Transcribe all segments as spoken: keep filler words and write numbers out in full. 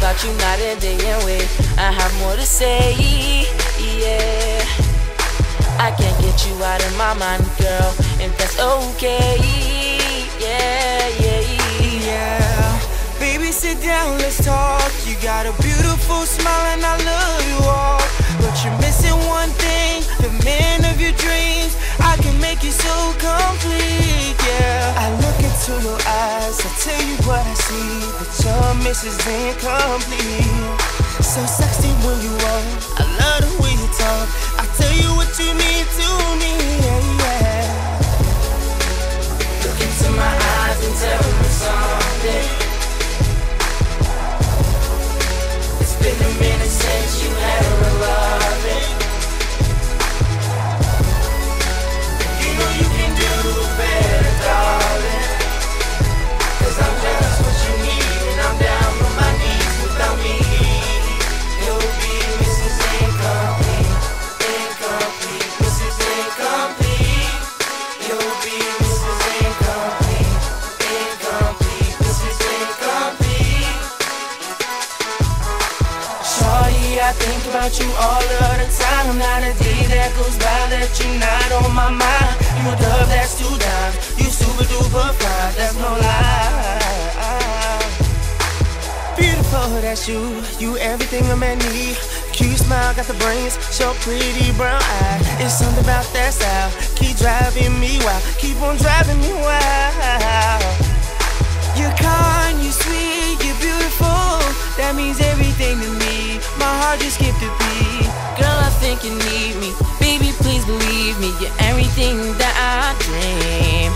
about you night and day and wait. I have more to say, yeah. I can't get you out of my mind, girl, and that's okay, yeah, yeah, yeah, yeah. Baby, sit down, let's talk. You got a beautiful smile and I love you all, but you're missing one thing, the man of your dreams. I can make you so complete, yeah. I look into your eyes, I tell you what I see, that your miss is incomplete. So sexy when you are, I love the way you talk, I tell you what you mean to me, yeah, yeah. Look into my eyes and tell me something. It's been a minute since you had a loving. I think about you all of the time. Not a day that goes by that you're not on my mind. You a dove that's too dive, you super duper fly, that's no lie. Beautiful, that's you, you everything a man need. Cute smile, got the brains, so pretty brown eyes. It's something about that style, keep driving me wild, keep on driving me wild. You're kind, you're sweet, you're beautiful, that means everything to me. My heart just skipped a beat. Girl, I think you need me. Baby, please believe me. You're everything that I dream.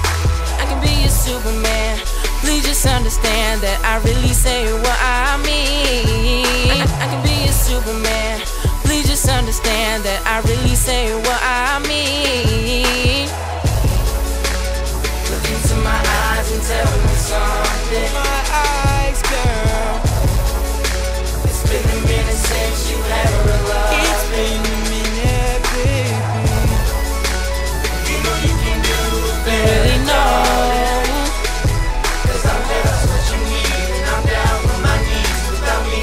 I can be your Superman. Please just understand that I really say what I mean. I, I can be your Superman. Please just understand that I really say what I mean. Look into my eyes and tell me something. My eyes, girl. It's been a minute since you had a real love. It's been a minute, baby. You know you can do it better. Really know. Cause I'm down for what you need, and I'm down on my knees. Without me,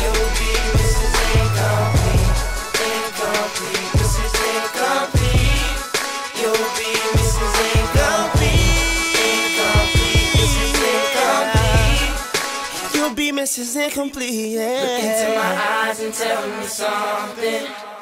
you'll be Missus Incomplete. Incomplete, Missus Incomplete. You'll be Missus Incomplete. Incomplete, Missus Incomplete. You'll be Missus Incomplete. Look into my eyes and tell me something.